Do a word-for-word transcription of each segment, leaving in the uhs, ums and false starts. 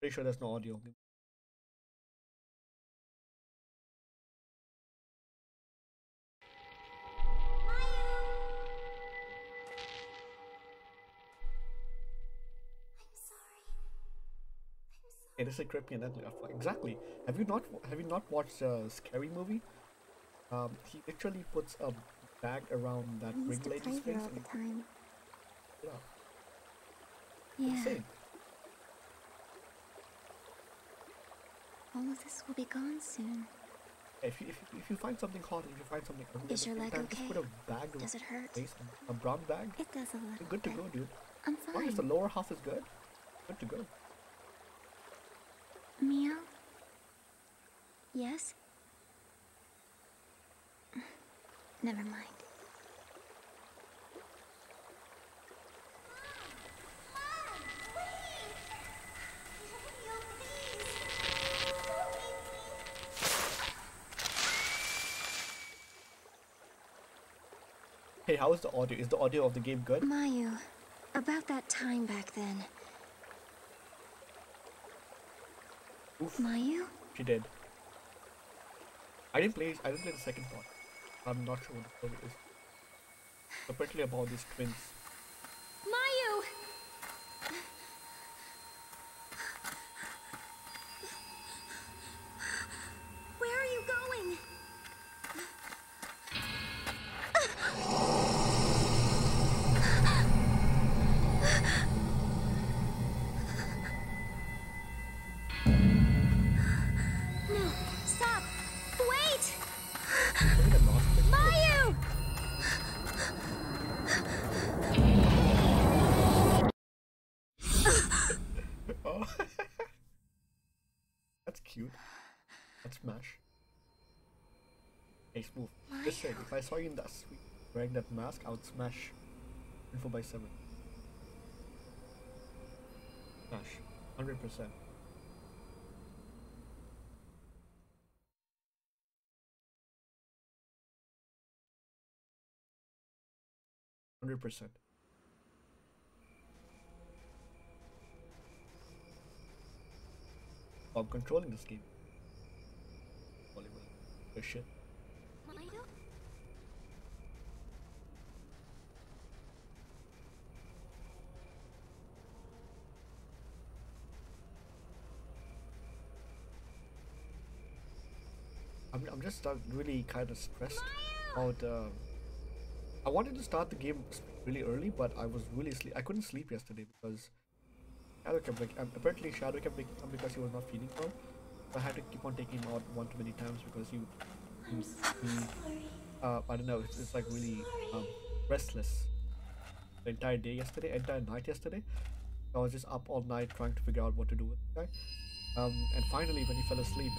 Pretty sure that's no audio. It is like creepy and ugly. Exactly. Have you not have you not watched a scary movie? Um, he literally puts a bag around that ring lady's face. All the time. Yeah. Yeah. Insane. All of this will be gone soon. If you if you, if you find something hot, if you find something ugly, is your leg okay? Just put a bag does it hurt? Face, a brown bag. It does a little. You're good to go, dude. I'm fine. As long as the lower half is good, good to go. Mia? Yes? Never mind. Hey, how is the audio? Is the audio of the game good? Mayu, about that time back then. Oof. Mayu? She did. I didn't play. I didn't play the second part. I'm not sure what the story is. Apparently about these twins. Mayu! Where are you going? Move. Just saying, if I saw you in that suite wearing that mask, I would smash twenty-four by seven. Smash. one hundred percent. one hundred percent. I'm controlling this game. Holy good shit. I'm, I'm just really kind of stressed out. Uh, I wanted to start the game really early, but I was really sleep. I couldn't sleep yesterday because Shadow kept like um, apparently Shadow kept waking up because he was not feeling well. So I had to keep on taking him out one too many times because he. I'm so sorry. Uh, I don't know, it's, it's like really um, restless the entire day yesterday, entire night yesterday. I was just up all night trying to figure out what to do with the guy. Um, and finally when he fell asleep,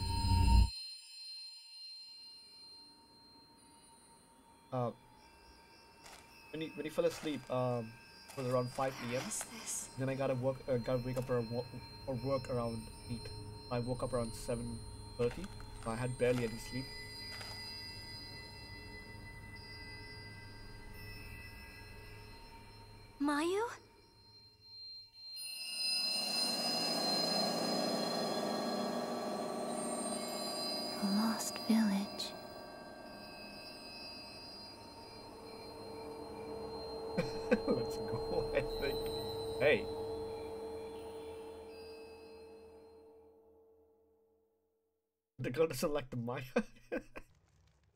uh, when, he, when he fell asleep, um, it was around five p m Then I gotta work, uh, gotta wake up or work around eight. I woke up around seven thirty, so I had barely any sleep. Mayu? The Lost Village. Let's go, I think. Hey. The girl doesn't like the Maya. I heard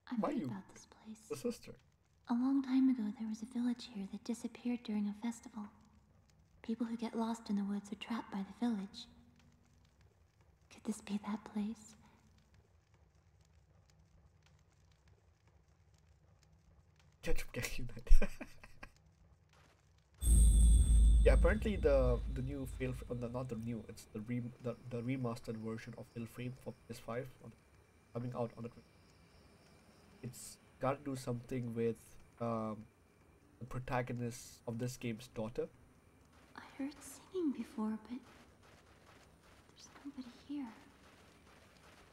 about this place. The sister. A long time ago, there was a village here that disappeared during a festival. People who get lost in the woods are trapped by the village. Could this be that place? Ketchup getting that. Yeah, apparently the the new fail oh, no, not the new, it's the re the, the remastered version of Fatal Frame for P S five on, coming out on the. It's got to do something with um, the protagonist of this game's daughter. I heard singing before, but there's nobody here.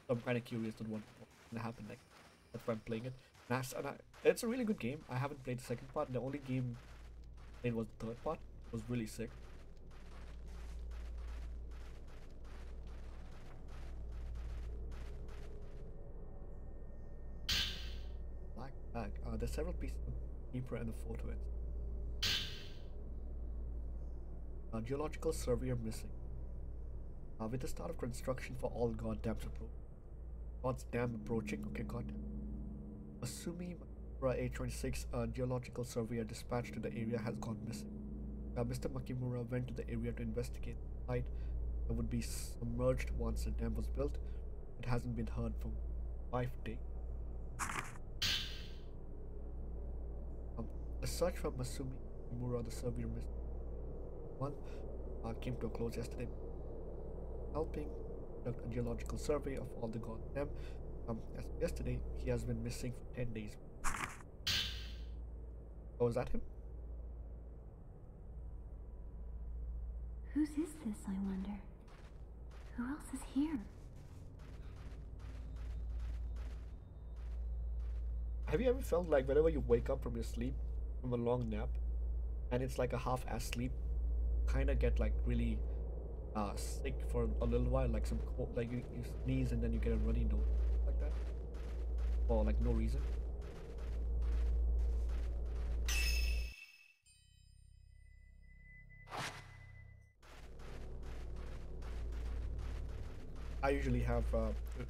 I'm kind of curious on what's gonna happen. Like, that's why I'm playing it. And I, and I, it's a really good game. I haven't played the second part. The only game I played was the third part. It was really sick. Uh, there's several pieces of paper and a photo. A geological surveyor missing. Uh, with the start of construction for all goddams approach. God's dam approaching. Okay, goddamn. Asumi H twenty-six, a geological surveyor dispatched to the area, has gone missing. Uh, Mister Makimura went to the area to investigate the site that would be submerged once the dam was built. It hasn't been heard for five days. Um, a search for Masumi Makimura, the surveyor missing one, uh, came to a close yesterday. Helping conduct a geological survey of all the goddam. Um, as of yesterday, he has been missing for ten days. Oh, is that him? Whose is this, I wonder? Who else is here? Have you ever felt like whenever you wake up from your sleep, from a long nap, and it's like a half-ass sleep, kind of get like really uh, sick for a little while, like some cold, like you, you sneeze and then you get a runny nose, like that, for like no reason? I usually have, uh, it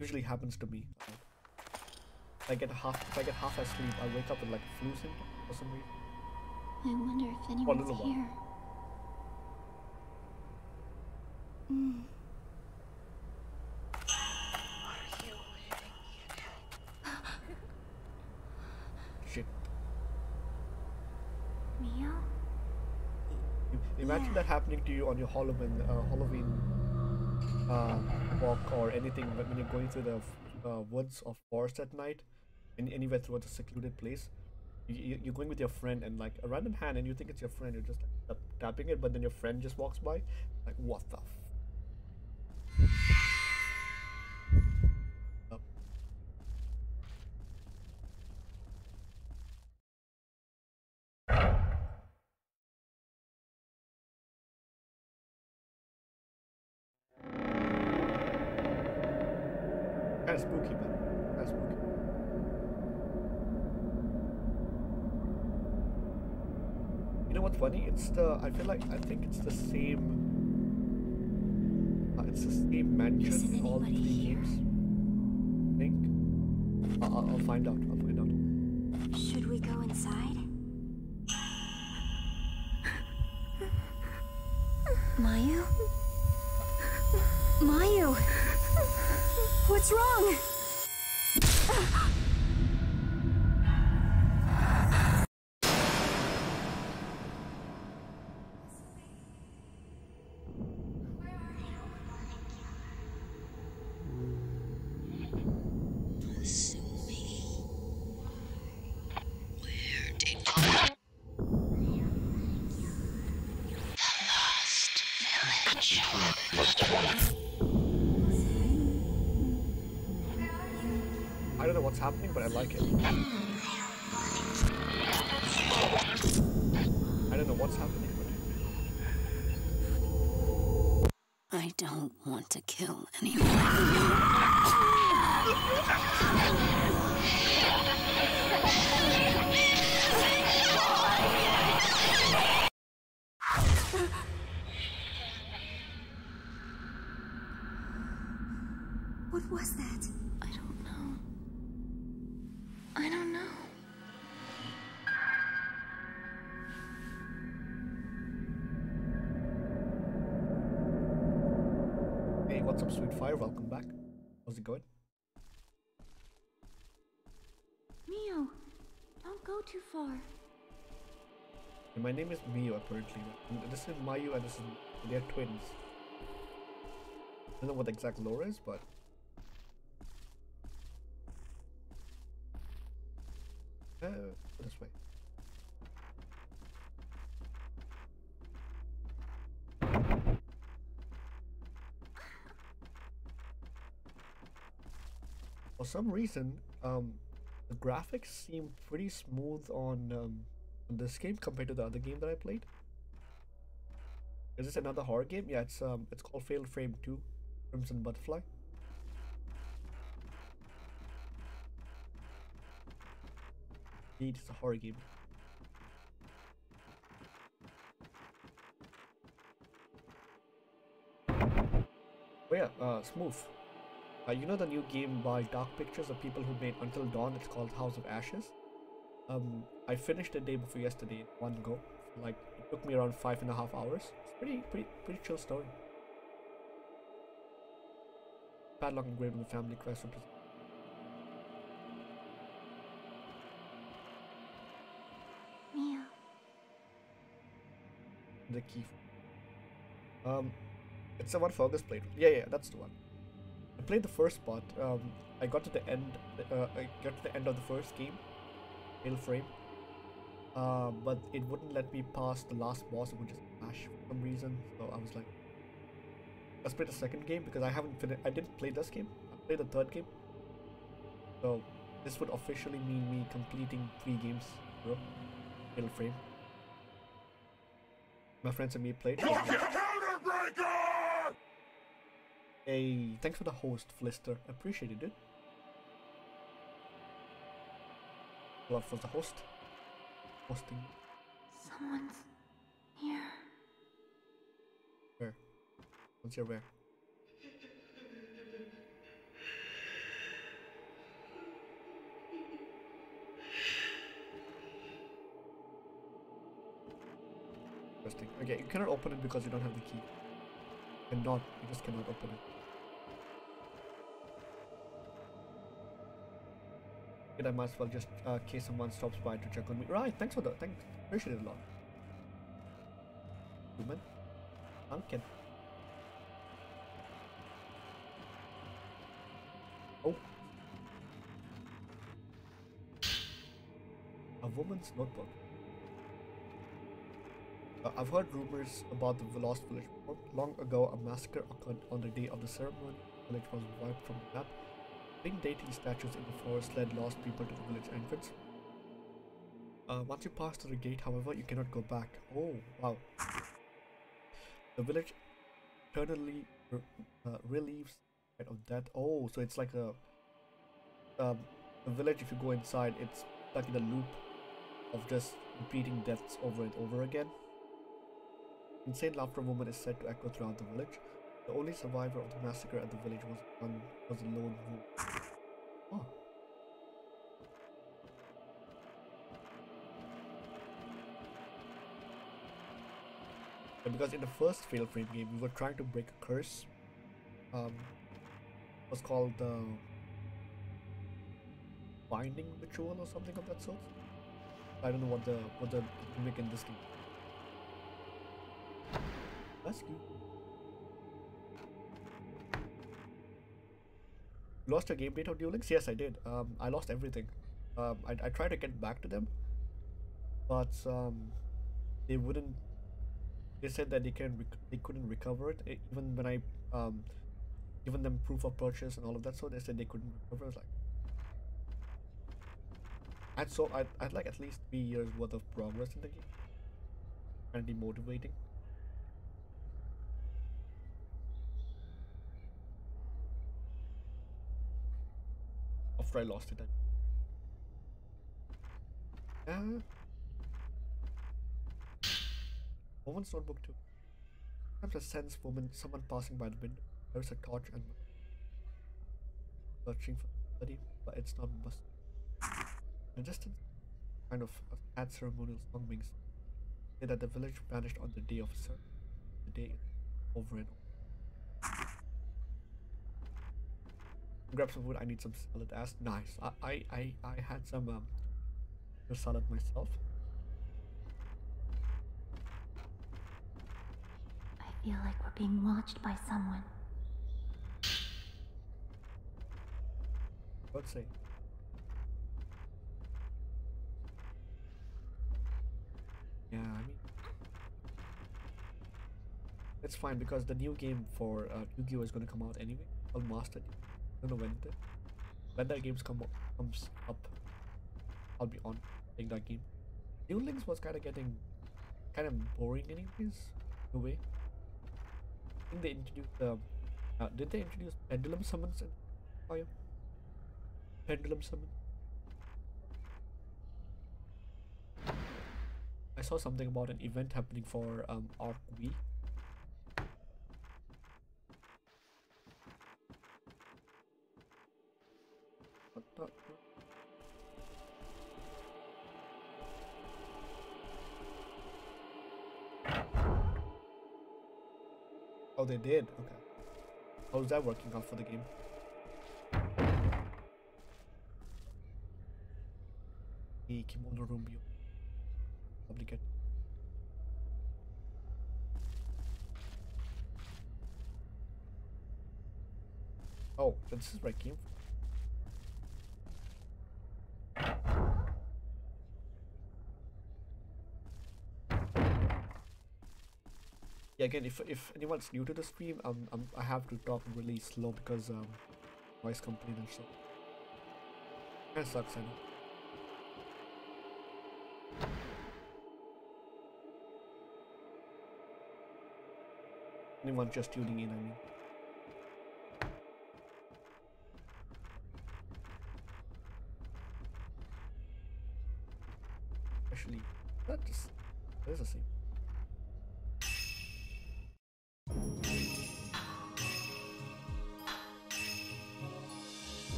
usually happens to me. I get half, if I get half asleep, I wake up with like flu symptoms or some reason. I wonder if anyone's here. Mm. Are you waiting? Shit. Mia? Imagine yeah. that happening to you on your Halloween, uh, Halloween. Uh, walk or anything when you're going through the uh, woods or forest at night, in anywhere through a secluded place, you, you're going with your friend and like a random hand, and you think it's your friend. You're just like, tapping it, but then your friend just walks by. Like what the? F uh. Spooky, man. That's spooky. You know what's funny? It's the. I feel like. I think it's the same. Uh, it's the same mansion in all three games. I think. Uh, I'll, I'll find out. I'll find out. Should we go inside? Mayu? Mayu! What's wrong? Happening, but I like it. I don't know what's happening, but I don't want to kill anyone. What was that? I don't know. I don't know. Hey, what's up, Sweet Fire? Welcome back. How's it going? Mio, don't go too far. Hey, my name is Mio, apparently. This is Mayu and this is... they're twins. I don't know what the exact lore is, but... Uh, this way. For some reason, um, the graphics seem pretty smooth on, um, on this game compared to the other game that I played. Is this another horror game? Yeah, it's um, it's called Fatal Frame two: Crimson Butterfly. Indeed, it's a horror game. Oh yeah, uh, smooth. Uh, you know the new game by Dark Pictures, the people who made Until Dawn? It's called House of Ashes. Um, I finished the day before yesterday, one go. Like, it took me around five and a half hours. It's pretty, pretty, pretty chill story. Padlock engraved with family quest from. Mia. The key. Um, it's the one Fergus played. Yeah, yeah, that's the one. I played the first part. Um, I got to the end. Uh, I got to the end of the first game, Fatal Frame. Uh, but it wouldn't let me pass the last boss. It would just crash for some reason. So I was like, let's play the second game, because I haven't finished. I didn't play this game. I played the third game. So this would officially mean me completing three games, bro. Fatal Frame. My friends and me played. Hey, thanks for the host, Flister. Appreciated it. Love for the host. Hosting. Someone's here. Where? Someone's here where? Interesting. Okay, you cannot open it because you don't have the key. And not, you just cannot open it. I might as well just uh, in case someone stops by to check on me. Right, thanks for that. Thanks, appreciate it a lot. Human, pumpkin. Oh, a woman's notebook. Uh, I've heard rumors about the lost village. Long ago, a massacre occurred on the day of the ceremony. The village was wiped from the map. Big deity statues in the forest led lost people to the village entrance. Uh, once you pass through the gate, however, you cannot go back. Oh, wow. The village eternally re uh, relieves of death. Oh, so it's like a, um, a village. If you go inside, it's like in a loop of just repeating deaths over and over again. Insane laughter woman is said to echo throughout the village. The only survivor of the massacre at the village was one was a lone wolf. Oh. And because in the first Fatal Frame game, we were trying to break a curse. Um, it was called the uh, binding ritual or something of that sort. I don't know what the what the gimmick in this game. Rescue. Lost your game data on Duel Links? Yes, I did. Um, I lost everything. Um, I, I tried to get back to them, but um, they wouldn't. They said that they can rec they couldn't recover it. it even when I um, given them proof of purchase and all of that, so they said they couldn't recover. I was like, and so I I'd like at least three years worth of progress in the game, and demotivating. After I lost it, then. Uh, woman's notebook too. Sometimes I sense woman, someone passing by the window. There's a torch and searching for somebody, but it's not must. In the distance, kind of a sad ceremonial song being sung. Say that the village vanished on the day of ceremony. The day is over and over. Grab some food. I need some salad ass. Nice. I I, I, I had some um, salad myself. I feel like we're being watched by someone. Let's see. Yeah, I mean, it's fine because the new game for uh, Yu-Gi-Oh is going to come out anyway. Called Master Yu. I don't know when, the, when that games come up, comes up, I'll be on playing that game. Duel Links was kind of getting kind of boring anyways, in a way. I think they introduced, um, uh, did they introduce Pendulum Summons in Fire? Pendulum Summon? I saw something about an event happening for um, Arc-V. Oh, they did? Okay. How's that working out for the game? Hey, Kimono Rumbio. Probably good. Oh, this is where I came from. Yeah, again, if if anyone's new to the stream, um, um I have to talk really slow because um, voice complaint and stuff. That sucks, I know. Anyone just tuning in, I mean. Actually, that is that is the same.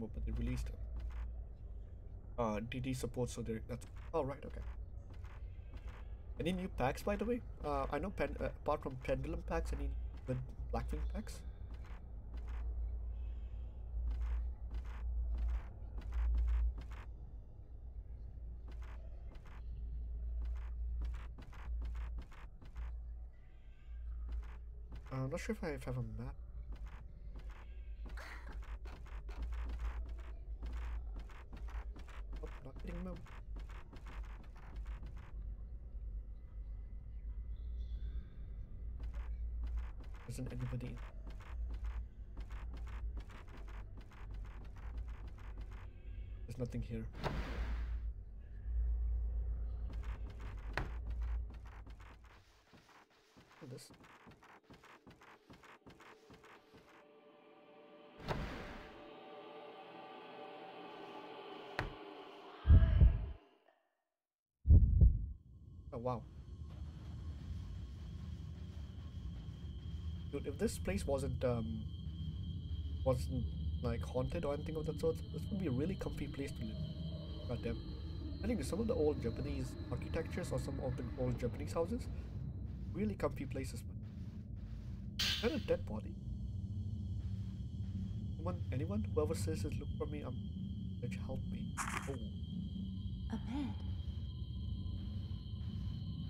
But they released it. Uh, D D support, so there. That's all right. Okay. Any new packs, by the way? Uh, I know. Pen, uh, apart from Pendulum packs, any the Blackwing packs? Uh, I'm not sure if I have a map. Anybody. There's nothing here. What is this? Oh wow. Dude, if this place wasn't um wasn't like haunted or anything of that sort, this would be a really comfy place to live. Goddamn. I think some of the old Japanese architectures or some of the old Japanese houses, really comfy places. And a dead body. Someone, anyone, whoever says it, look for me. I'm. Which help me. Oh. A bed.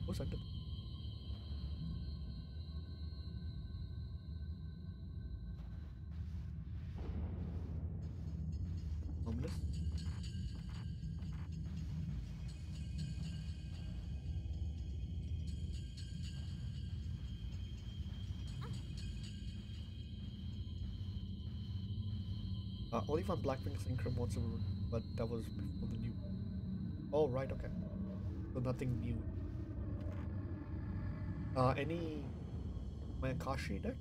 What's that? Uh, only if I'm Blackwing's Incrim once a room, but that was before the new. Oh, right, okay. So nothing new. Uh, any Mayakashi deck?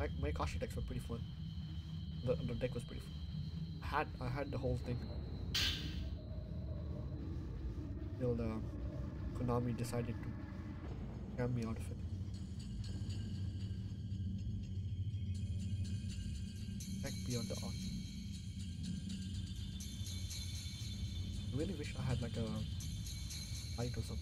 Like, Mayakashi decks were pretty fun. The, the deck was pretty fun. I had, I had the whole thing. Till the Konami decided to jam me out of it. Beyond the arc. I really wish I had like a light or something.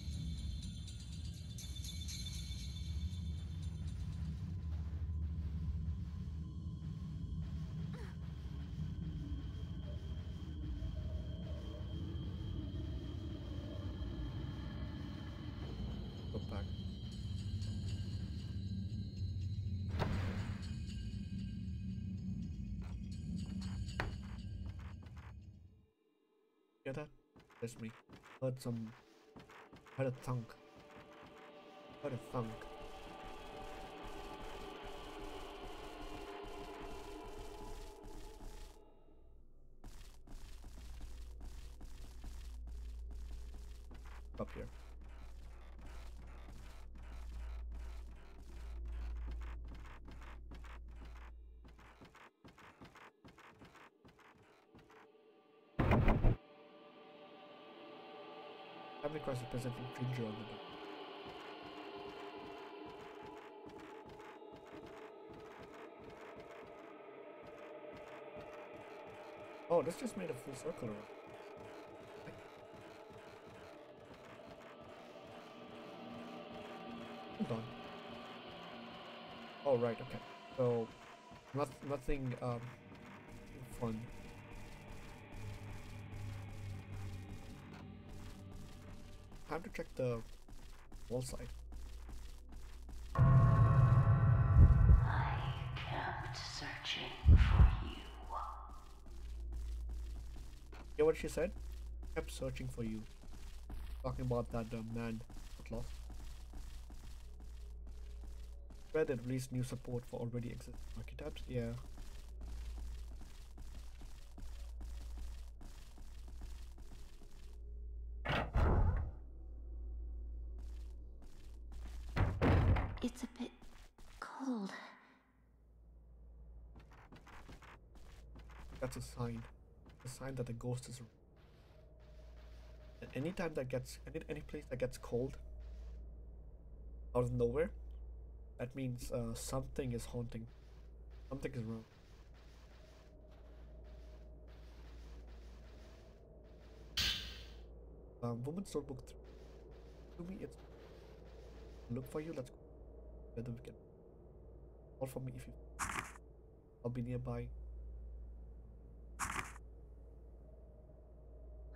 That's me. Heard some. Heard a thunk. Heard a thunk. up here. Have the cross presenting picture on the back. Oh, this just made a full circle around. Hold on. Oh, right, okay. So, not, nothing um, fun. Time to check the wall side. What she said, kept searching for you, talking about that uh, man got lost. Where they released new support for already existing archetypes. Yeah, it's a bit cold. That's a sign. A sign that the ghost is around. Any time that gets any any place that gets cold out of nowhere, that means uh, something is haunting. Something is wrong. Um, Woman's Notebook three. To me, it's look for you. Let's go. Whether we can call for me if you. I'll be nearby.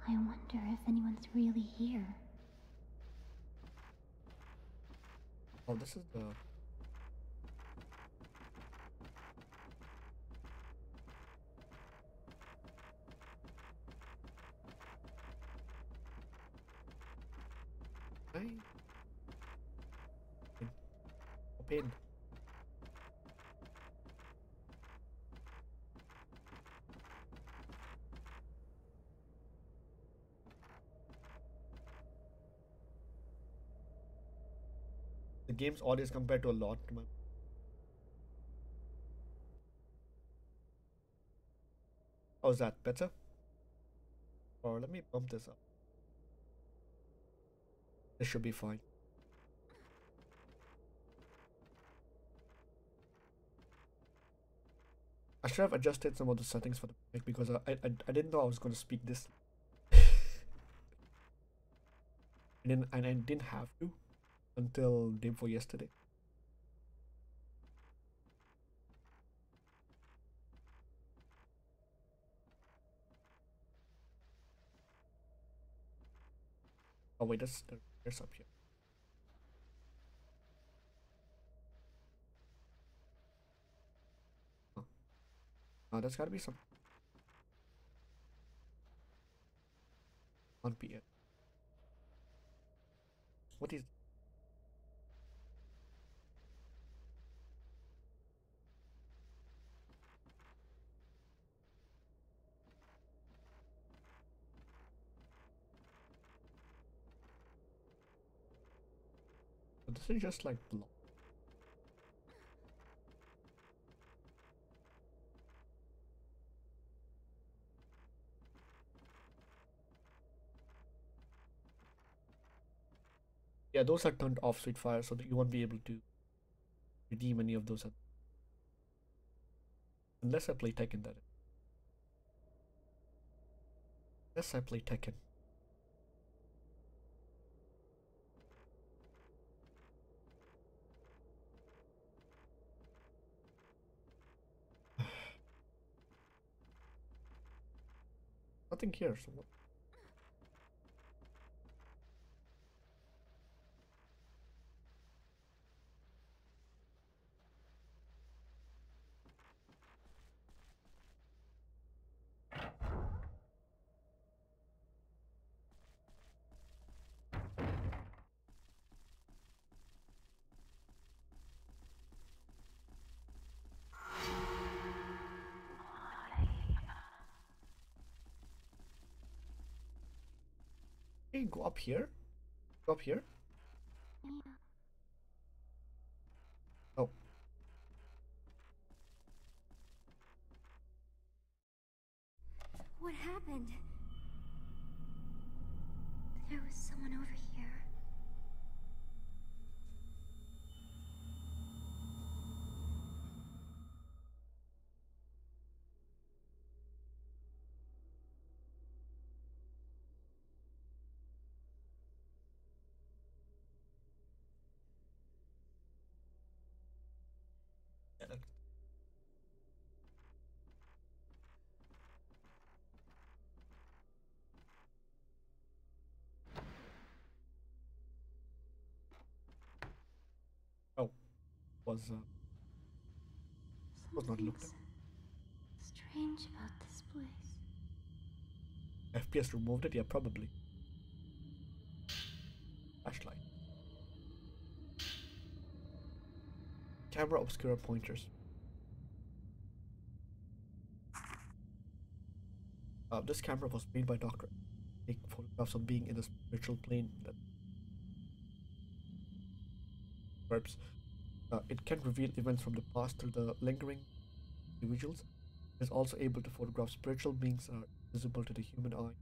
I wonder if anyone's really here. Oh, this is the... Hey. Open. Game's audio is compared to a lot. How's that? Better? Or let me bump this up. This should be fine. I should have adjusted some of the settings for the mic because I I, I didn't know I was going to speak this. and, then, and I didn't have to. Until day before yesterday. Oh wait, that's there's up here. Huh. Oh, that's gotta be some. Can't be it. What is? This is just like block. Yeah, those are turned off, Sweet Fire, so that you won't be able to redeem any of those. Unless I play Tekken, that is. Unless I play Tekken. Nothing here, so what? Go up here. Go up here? Oh. What happened? There was someone over here. Was, uh, was not looked at. Strange about this place. F P S removed it? Yeah, probably. Flashlight. Camera Obscura pointers. Uh, this camera was made by Doctor Take photographs of being in the spiritual plane. Verbs. Uh, it can reveal events from the past through the lingering individuals. It is also able to photograph spiritual beings that are visible to the human eye.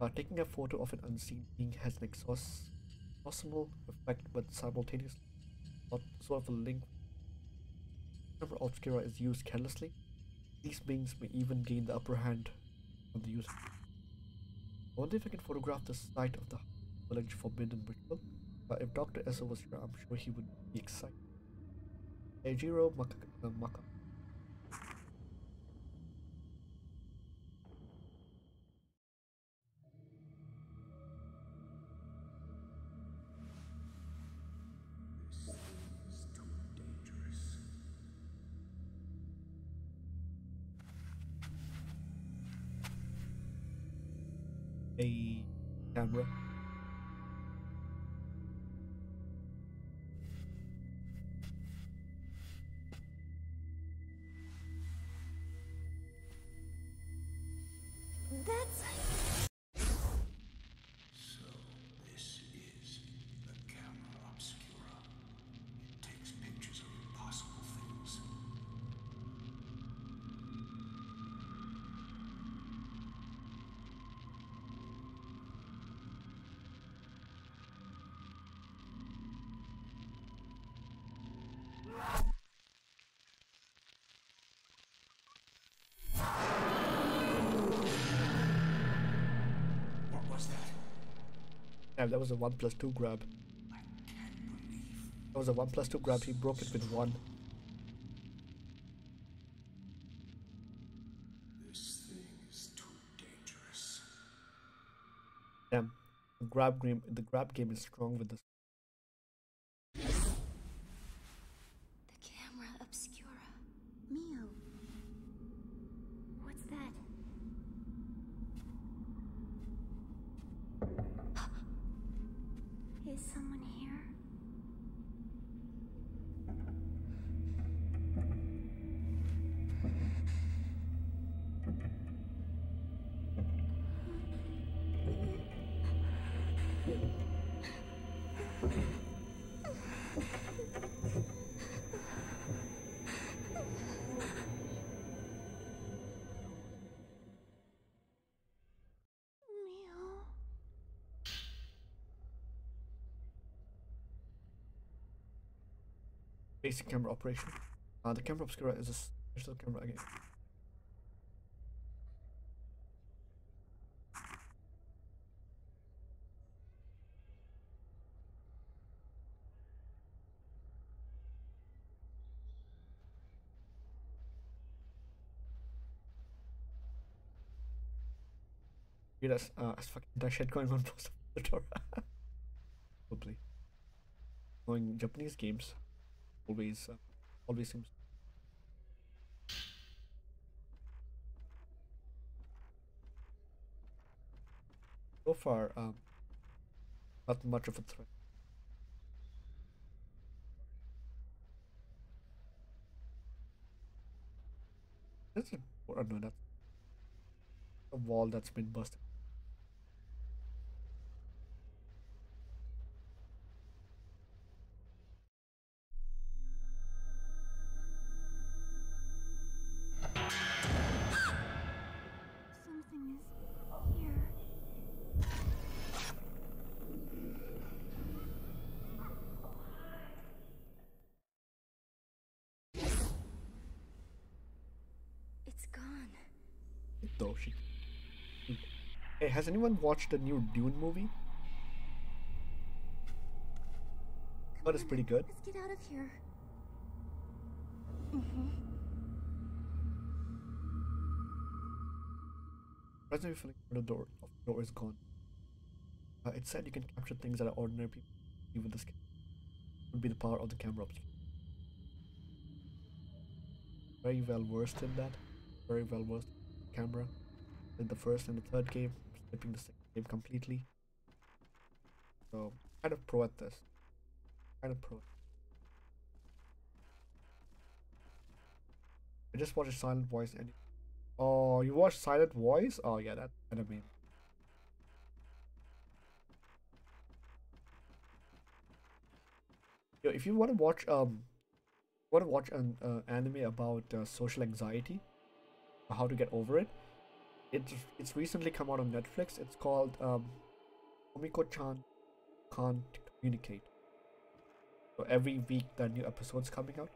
Uh, taking a photo of an unseen being has an exhaust possible effect, but simultaneously not sort of a link. Camera Obscura is used carelessly. These beings may even gain the upper hand on the user. I wonder if I can photograph the site of the village forbidden ritual. But if Doctor Esso was here, I'm sure he would be excited. Eijiro Maka. Uh, Maka. A camera. Damn, that was a one plus two grab. I can't believe that was a one plus two grab, he broke it with one. This thing is too dangerous. Damn, the grab game, the grab game is strong with this. The Camera Obscura. Mio. What's that? Is someone here? Basic camera operation. Uh, the Camera Obscura is a special camera again. Dude, that's uh, that's fucking that shit going on most of the door. Probably. Knowing Japanese games. Always, uh, always seems. So far, um, not much of a threat. This is oh, no, that's a wall that's been busted. Hey, has anyone watched the new Dune movie? But it's pretty good. Let's get out of here. Mm-hmm. Presently feeling the door of the door is gone. Uh, it said you can capture things that are ordinary people see with this camera. Would be the power of the camera obscura. Very well versed in that. Very well versed in the camera. Did the first and the third game, skipping the second game completely. So kind of pro at this. Kind of pro. I just watched Silent Voice and oh, you watched Silent Voice? Oh yeah, that anime. Yo, if you want to watch um, want to watch an uh, anime about uh, social anxiety, how to get over it, it's it's recently come out on Netflix. It's called um, Omiko-chan Can't Communicate. So every week that new episode's coming out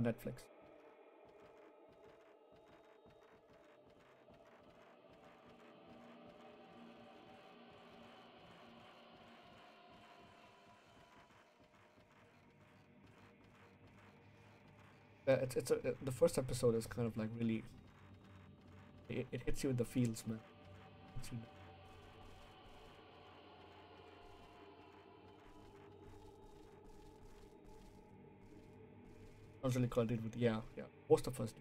on Netflix. Uh, it's it's a, it, the first episode is kind of like really. It, it hits you in the feels, man. It's, you know, I was really connected with, yeah, yeah. Most of us do.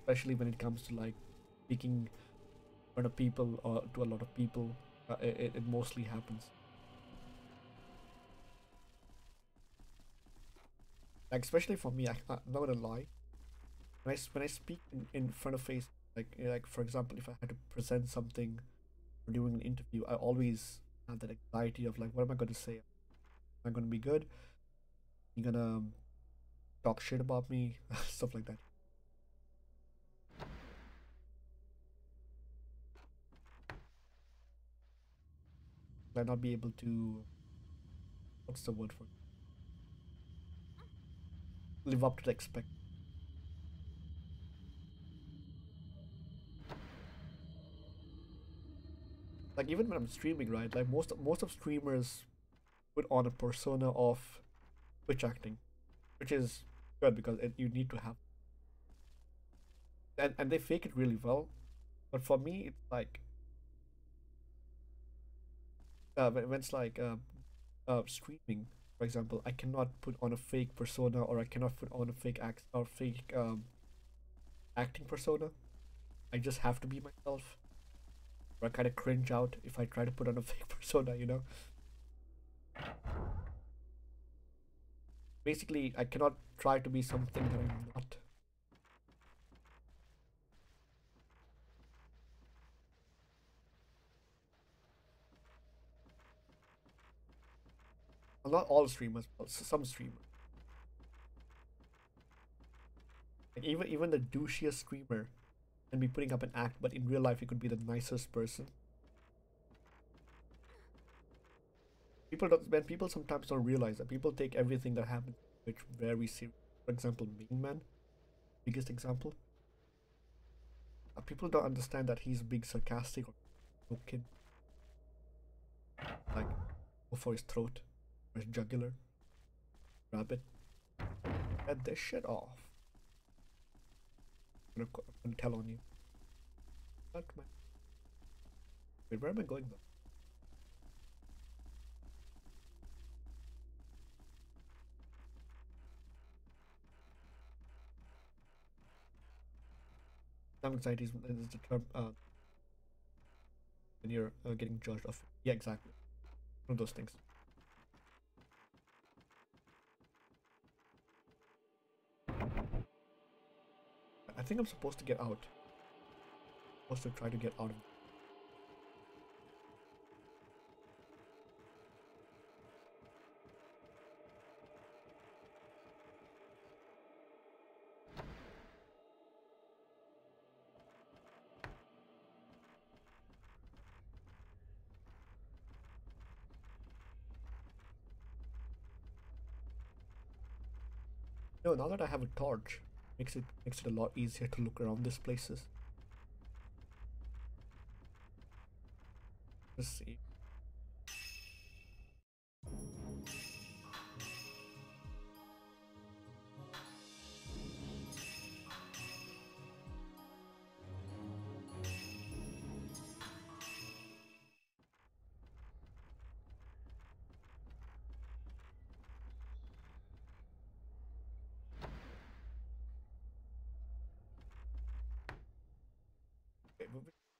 Especially when it comes to like speaking in front of people or to a lot of people, uh, it, it mostly happens. Like especially for me, I, I'm not gonna lie. When I when I speak in, in front of face, like like for example, if I had to present something or doing an interview, I always have that anxiety of like, what am I gonna say? Am I gonna be good? You gonna talk shit about me, stuff like that. Will I not be able to, what's the word for it? Live up to the expect. Like even when I'm streaming, right? Like most most of streamers put on a persona of Twitch acting, which is good because it, you need to have, and and they fake it really well, but for me it's like uh, when it's like uh, uh, streaming, for example, I cannot put on a fake persona or I cannot put on a fake act or fake um, acting persona. I just have to be myself, or I kind of cringe out if I try to put on a fake persona, you know. Basically, I cannot try to be something that I'm not. Well, not all streamers, but some streamers. Like even even the douchiest streamer can be putting up an act, but in real life, he could be the nicest person. People don't, man, people sometimes don't realize that people take everything that happens which very serious. For example, Main Man, biggest example. Uh, people don't understand that he's being sarcastic or joking, like go for his throat, or his jugular, grab it, get this shit off. I'm gonna, I'm gonna tell on you. But my, wait, where am I going though? Anxiety is the term uh, when you're uh, getting judged of. Yeah, exactly. One of those things. I think I'm supposed to get out. I'm supposed to try to get out of. No, now that I have a torch, makes it makes it a lot easier to look around these places. Let's see.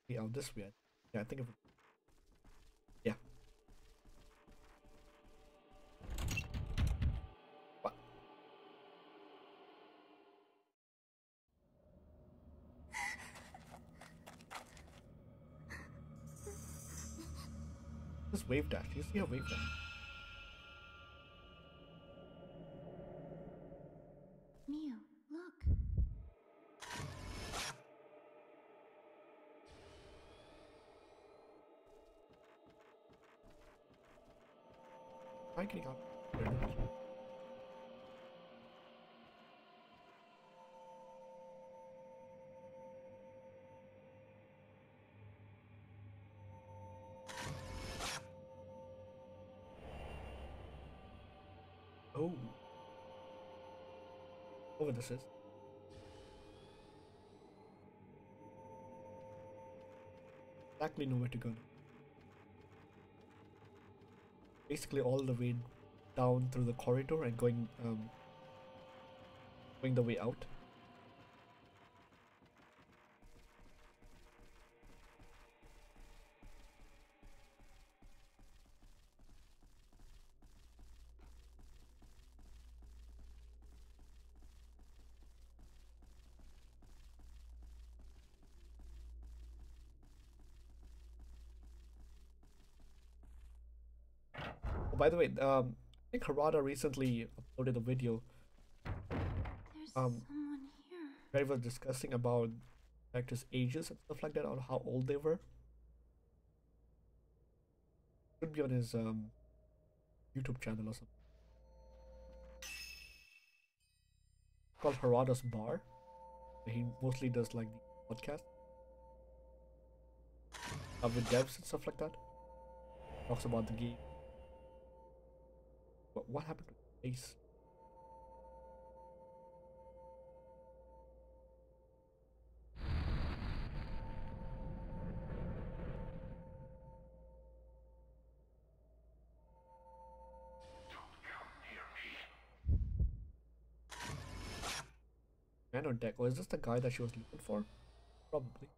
Yeah, this way. Yeah, I think of. Yeah. What? This wave dash. You see a wave dash? Can you go? Oh, oh, this is. Exactly nowhere to go. Basically all the way down through the corridor and going um going the way out. By the way, um, I think Harada recently uploaded a video. There's um, someone here. Where he was discussing about characters' ages and stuff like that, on how old they were. Should be on his um, YouTube channel or something. It's called Harada's Bar. He mostly does like the podcast uh, with devs and stuff like that. Talks about the game. But what happened to the face? Don't come near me. Man on deck. Oh, is this the guy that she was looking for? Probably.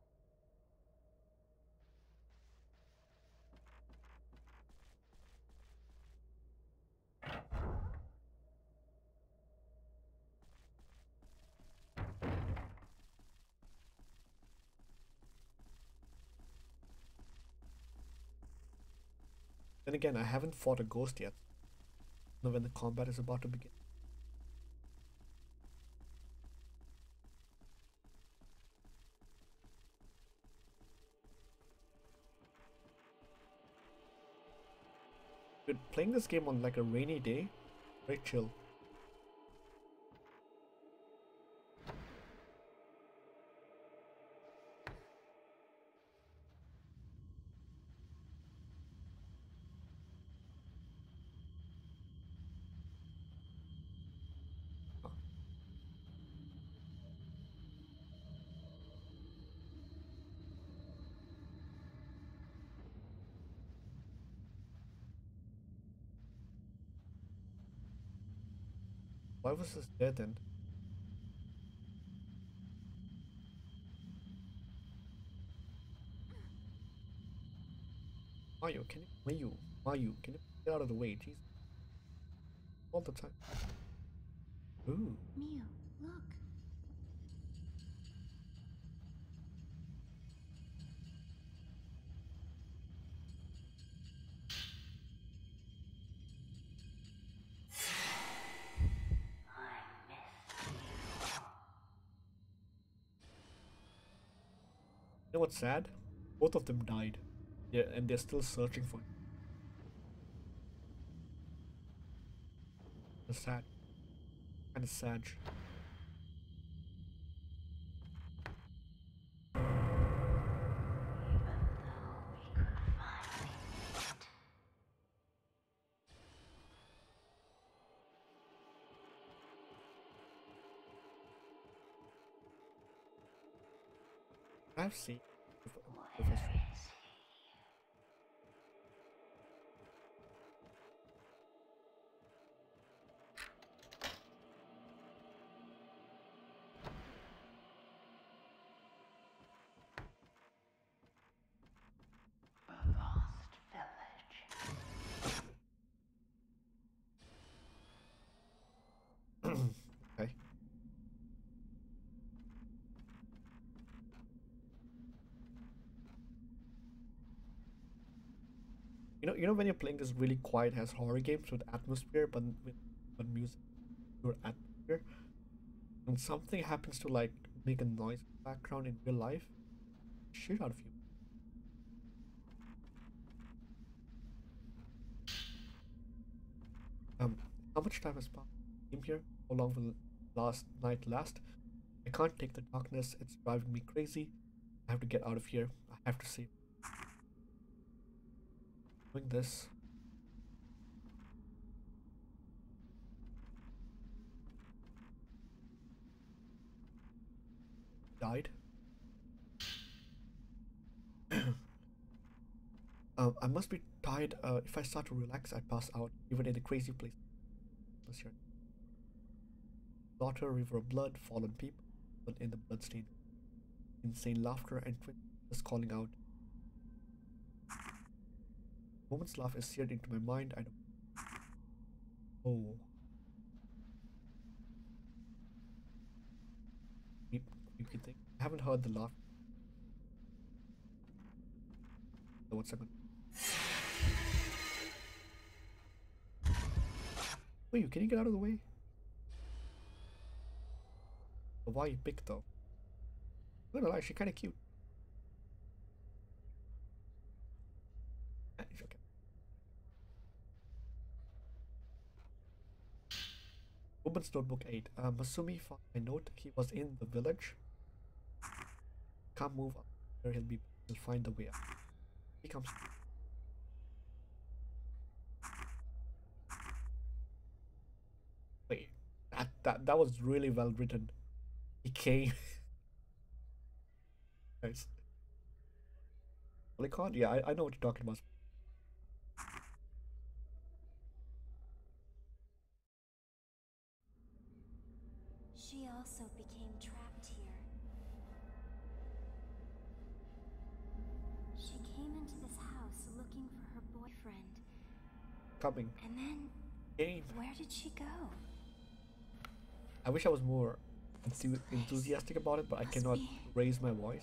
Then again, I haven't fought a ghost yet. Now when the combat is about to begin. Dude, playing this game on like a rainy day, very chill. Why was this dead end? Mayu, can you Mayu, Mayu, can you get out of the way, jeez. All the time. Ooh. Mayu, look. What's sad? Both of them died. Yeah, and they're still searching for him. That's sad. Kind of sad. Even though we could find I've seen before. You know when you're playing this really quiet ass horror games with atmosphere, but with, with music, your atmosphere, and something happens to like make a noise in the background in real life, shit out of you. Um, how much time has passed in here? How long will last night last? I can't take the darkness; it's driving me crazy. I have to get out of here. I have to save. Doing this. Died. um, I must be tired. Uh, if I start to relax, I pass out, even in a crazy place. Let's hear it. Water, river of blood, fallen people, but in the bloodstain. Insane laughter and twitches calling out. Woman's laugh is seared into my mind. I don't. Oh. You, you can think. I haven't heard the laugh. So one second. Wait, can you get out of the way? But why you pick though? I'm gonna lie, she's kind of cute. Woman's Notebook eight. Uh, Masumi found my note. He was in the village. Can't move up there. He'll be. He'll find the way out. He comes. Wait, that that that was really well written. He came. Nice. Well, I can't. Yeah, I I know what you're talking about. Coming. And then, game. Where did she go? I wish I was more enthu enthusiastic about it, but I cannot be. Raise my voice.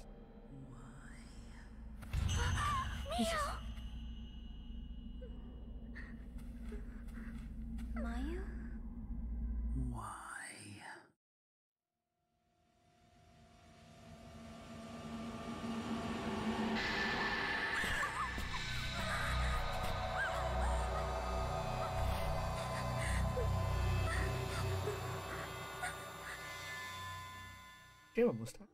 Mio! Maya? Why? Shave a mustache.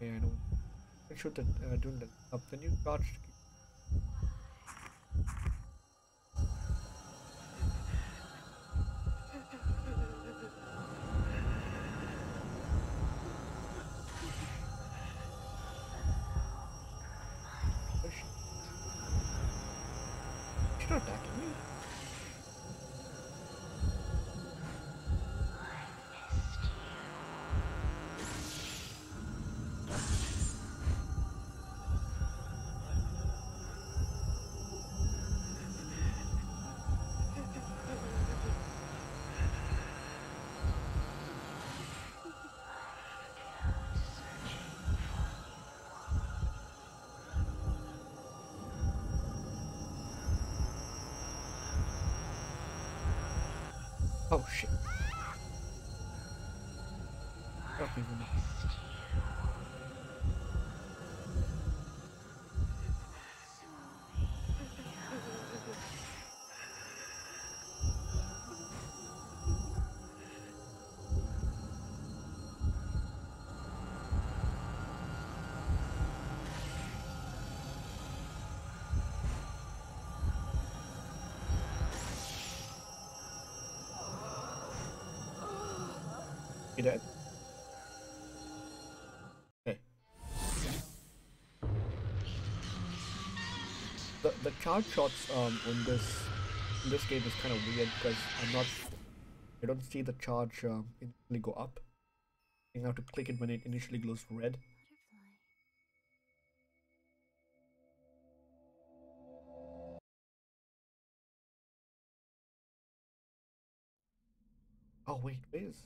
Yeah, I know. I should uh, do that up the new charge. Oh shit. Don't even know. dead. Hey. The the card shots um in this in this game is kind of weird because I'm not I don't see the charge um, initially go up. You have to click it when it initially glows red. Oh wait, where is?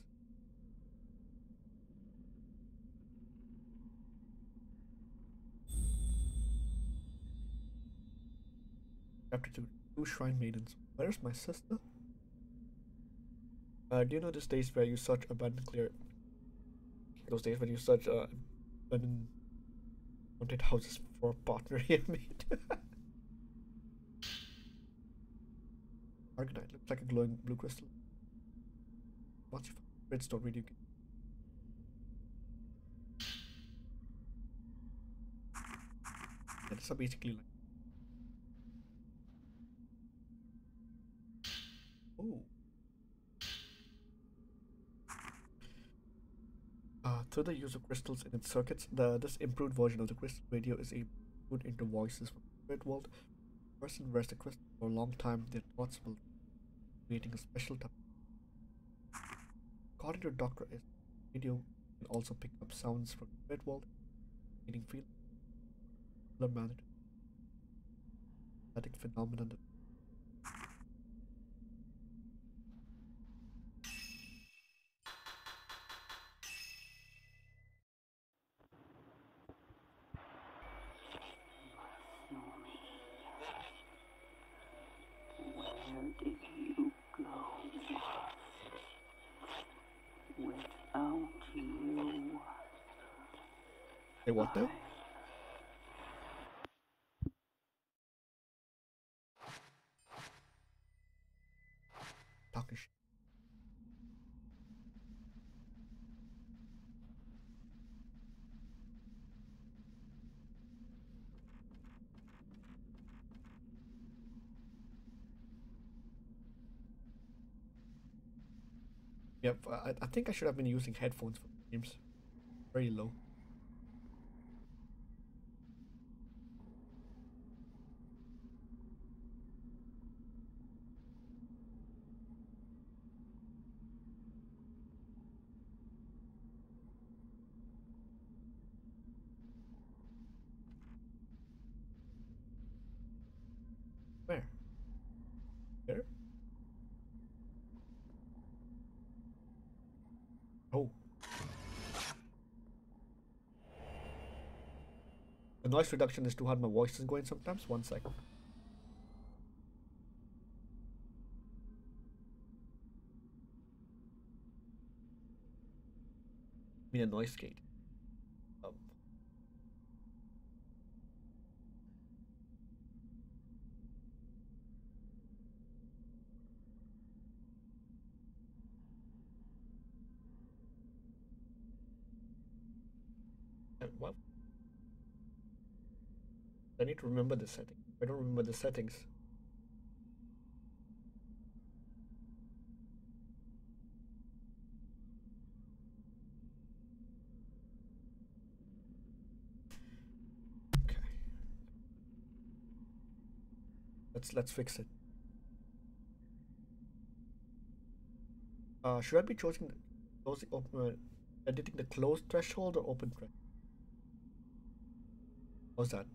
Chapter two, two Shrine Maidens. Where's my sister? Uh, do you know those days where you search abandoned clear? Those days when you search uh, abandoned haunted houses for a partner here, mate. Arcanite looks like a glowing blue crystal. What's your redstone video game? Yeah, these are basically like. Oh. Uh, through the use of crystals in its circuits, the this improved version of the crystal radio is able to put into voices from the spirit world. The person wears the crystal for a long time, their thoughts will creating a special type. According to Doctor S, video can also pick up sounds from the red world, meaning field, other manner, static phenomenon. What though? Talking shit. Yep, I, I think I should have been using headphones for games. Very low. Noise reduction is too hard, my voice is going sometimes. One second. I mean a noise gate. Um. What? I need to remember the setting. I don't remember the settings. Okay. Let's let's fix it. Uh, should I be choosing the closing open uh, editing the closed threshold or open threshold? How's that?